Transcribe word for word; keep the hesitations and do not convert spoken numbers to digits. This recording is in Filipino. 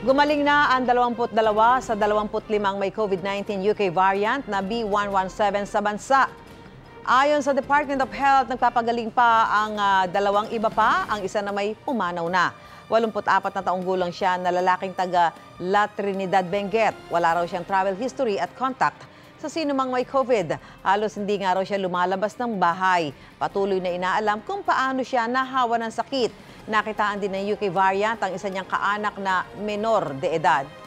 Gumaling na ang dalawampu't dalawa sa dalawampu't limang may COVID nineteen U K variant na B one one seven sa bansa. Ayon sa Department of Health, nagpapagaling pa ang uh, dalawang iba pa, ang isa na may umanaw na. walumpu't apat na taong gulang siya na lalaking taga La Trinidad, Benguet. Wala raw siyang travel history at contact sa sinumang may COVID. Halos hindi nga raw siya lumalabas ng bahay. Patuloy na inaalam kung paano siya nahawa ng sakit. Nakitaan din ng U K variant ang isa niyang kaanak na menor de edad.